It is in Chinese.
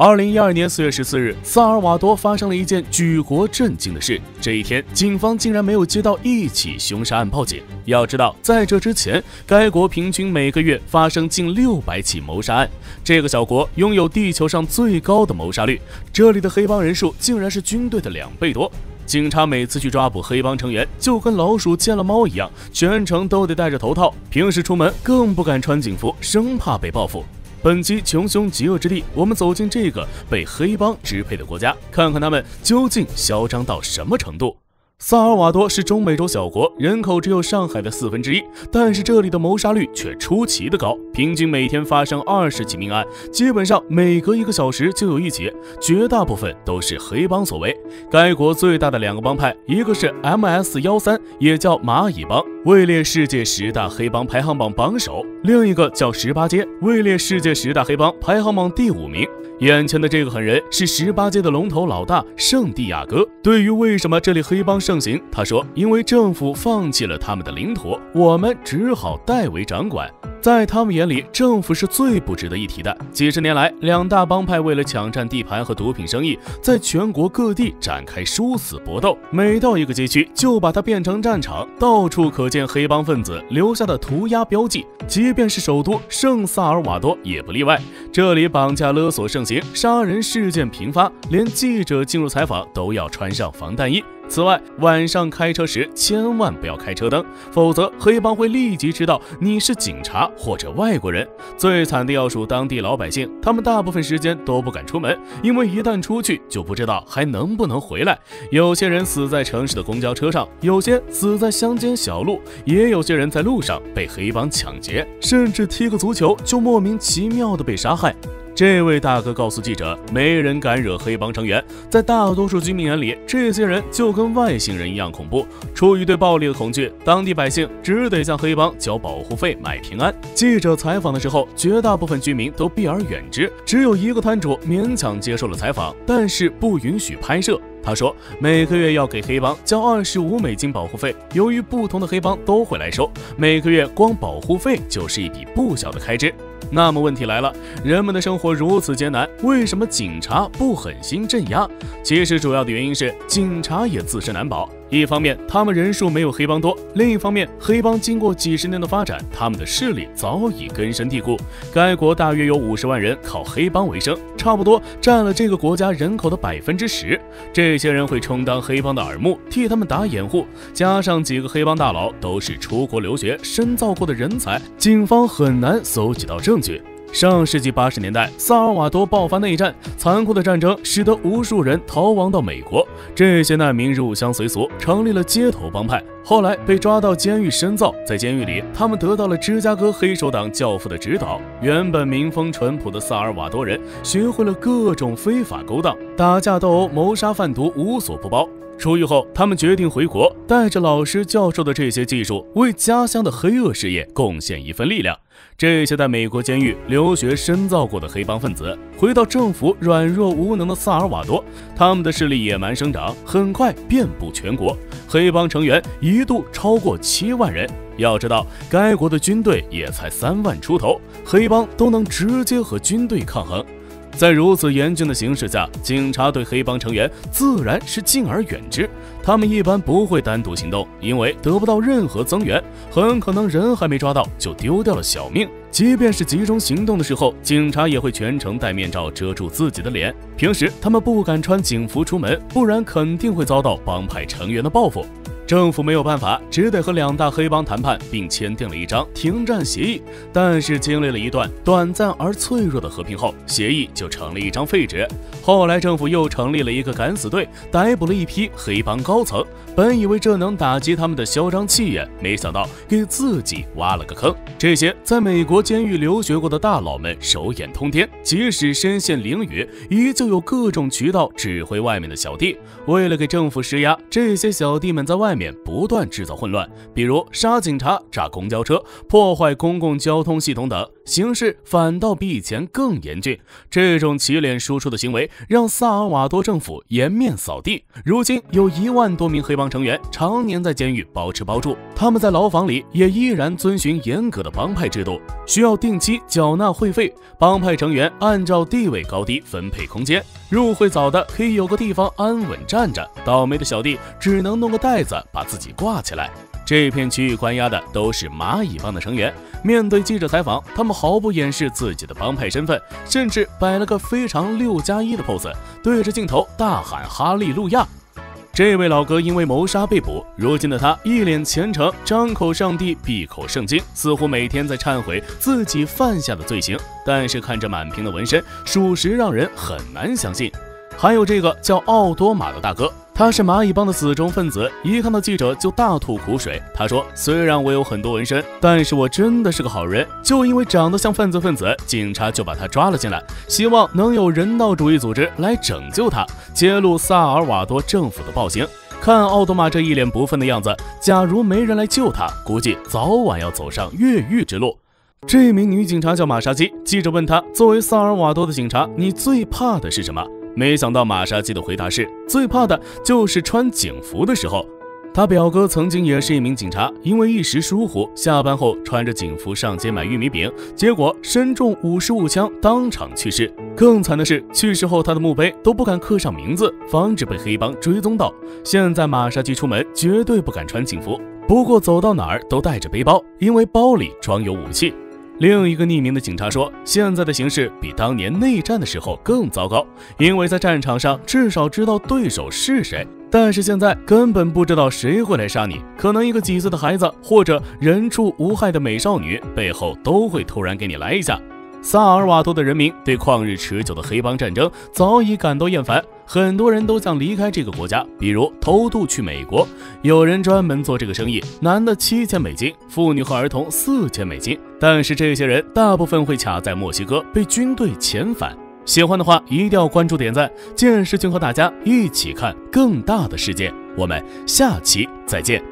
2012年4月14日，萨尔瓦多发生了一件举国震惊的事。这一天，警方竟然没有接到一起凶杀案报警。要知道，在这之前，该国平均每个月发生近600起谋杀案。这个小国拥有地球上最高的谋杀率，这里的黑帮人数竟然是军队的2倍多。 警察每次去抓捕黑帮成员，就跟老鼠见了猫一样，全程都得戴着头套，平时出门更不敢穿警服，生怕被报复。本期穷凶极恶之地，我们走进这个被黑帮支配的国家，看看他们究竟嚣张到什么程度。 萨尔瓦多是中美洲小国，人口只有上海的1/4，但是这里的谋杀率却出奇的高，平均每天发生20起命案，基本上每隔1个小时就有一起，绝大部分都是黑帮所为。该国最大的2个帮派，一个是 MS-13，也叫蚂蚁帮，位列世界10大黑帮排行榜榜首；另一个叫18街，位列世界10大黑帮排行榜第5名。 眼前的这个狠人是18街的龙头老大圣地亚哥。对于为什么这里黑帮盛行，他说：“因为政府放弃了他们的领土，我们只好代为掌管。” 在他们眼里，政府是最不值得一提的。几十年来，2大帮派为了抢占地盘和毒品生意，在全国各地展开殊死搏斗。每到一个街区，就把它变成战场，到处可见黑帮分子留下的涂鸦标记。即便是首都圣萨尔瓦多也不例外。这里绑架勒索盛行，杀人事件频发，连记者进入采访都要穿上防弹衣。 此外，晚上开车时千万不要开车灯，否则黑帮会立即知道你是警察或者外国人。最惨的要数当地老百姓，他们大部分时间都不敢出门，因为一旦出去就不知道还能不能回来。有些人死在城市的公交车上，有些死在乡间小路，也有些人在路上被黑帮抢劫，甚至踢个足球就莫名其妙的被杀害。 这位大哥告诉记者，没人敢惹黑帮成员。在大多数居民眼里，这些人就跟外星人一样恐怖。出于对暴力的恐惧，当地百姓只得向黑帮交保护费买平安。记者采访的时候，绝大部分居民都避而远之，只有一个摊主勉强接受了采访，但是不允许拍摄。 他说，每个月要给黑帮交25美金保护费，由于不同的黑帮都会来收，每个月光保护费就是一笔不小的开支。那么问题来了，人们的生活如此艰难，为什么警察不狠心镇压？其实主要的原因是警察也自身难保。 一方面，他们人数没有黑帮多；另一方面，黑帮经过几十年的发展，他们的势力早已根深蒂固。该国大约有50万人靠黑帮为生，差不多占了这个国家人口的10%。这些人会充当黑帮的耳目，替他们打掩护。加上几个黑帮大佬都是出国留学、深造过的人才，警方很难搜集到证据。 上世纪80年代，萨尔瓦多爆发内战，残酷的战争使得无数人逃亡到美国。这些难民入乡随俗，成立了街头帮派。后来被抓到监狱深造，在监狱里，他们得到了芝加哥黑手党教父的指导。原本民风淳朴的萨尔瓦多人，学会了各种非法勾当，打架斗殴、谋杀、贩毒，无所不包。 出狱后，他们决定回国，带着老师教授的这些技术，为家乡的黑恶事业贡献一份力量。这些在美国监狱留学深造过的黑帮分子，回到政府软弱无能的萨尔瓦多，他们的势力野蛮生长，很快遍布全国。黑帮成员一度超过7万人。要知道，该国的军队也才3万出头，黑帮都能直接和军队抗衡。 在如此严峻的形势下，警察对黑帮成员自然是敬而远之。他们一般不会单独行动，因为得不到任何增援，很可能人还没抓到就丢掉了小命。即便是集中行动的时候，警察也会全程戴面罩遮住自己的脸。平时他们不敢穿警服出门，不然肯定会遭到帮派成员的报复。 政府没有办法，只得和2大黑帮谈判，并签订了一张停战协议。但是经历了一段短暂而脆弱的和平后，协议就成了一张废纸。后来政府又成立了一个敢死队，逮捕了一批黑帮高层。本以为这能打击他们的嚣张气焰，没想到给自己挖了个坑。这些在美国监狱留学过的大佬们手眼通天，即使身陷囹圄，依旧有各种渠道指挥外面的小弟。为了给政府施压，这些小弟们在外面 不断制造混乱，比如杀警察、炸公交车、破坏公共交通系统等。形势反倒比以前更严峻。这种洗脸输出的行为让萨尔瓦多政府颜面扫地。如今有1万多名黑帮成员常年在监狱包吃包住，他们在牢房里也依然遵循严格的帮派制度，需要定期缴纳会费。帮派成员按照地位高低分配空间，入会早的可以有个地方安稳站着，倒霉的小弟只能弄个袋子把自己挂起来。 这片区域关押的都是蚂蚁帮的成员。面对记者采访，他们毫不掩饰自己的帮派身份，甚至摆了个非常6+1的 pose， 对着镜头大喊哈利路亚。这位老哥因为谋杀被捕，如今的他一脸虔诚，张口上帝，闭口圣经，似乎每天在忏悔自己犯下的罪行。但是看着满屏的纹身，属实让人很难相信。还有这个叫奥多马的大哥。 他是蚂蚁帮的死忠分子，一看到记者就大吐苦水。他说：“虽然我有很多纹身，但是我真的是个好人。就因为长得像犯罪分子，警察就把他抓了进来。希望能有人道主义组织来拯救他，揭露萨尔瓦多政府的暴行。”看奥多玛这一脸不忿的样子，假如没人来救他，估计早晚要走上越狱之路。 这名女警察叫玛莎基。记者问她：“作为萨尔瓦多的警察，你最怕的是什么？”没想到玛莎基的回答是：“最怕的就是穿警服的时候。”她表哥曾经也是一名警察，因为一时疏忽，下班后穿着警服上街买玉米饼，结果身中55枪，当场去世。更惨的是，去世后他的墓碑都不敢刻上名字，防止被黑帮追踪到。现在玛莎基出门绝对不敢穿警服，不过走到哪儿都带着背包，因为包里装有武器。 另一个匿名的警察说，现在的形势比当年内战的时候更糟糕，因为在战场上至少知道对手是谁，但是现在根本不知道谁会来杀你。可能一个几岁的孩子或者人畜无害的美少女，背后都会突然给你来一下。萨尔瓦多的人民对旷日持久的黑帮战争早已感到厌烦，很多人都想离开这个国家，比如偷渡去美国。有人专门做这个生意，男的7000美金，妇女和儿童4000美金。 但是这些人大部分会卡在墨西哥，被军队遣返。喜欢的话一定要关注、点赞、见识君和大家一起看更大的世界。我们下期再见。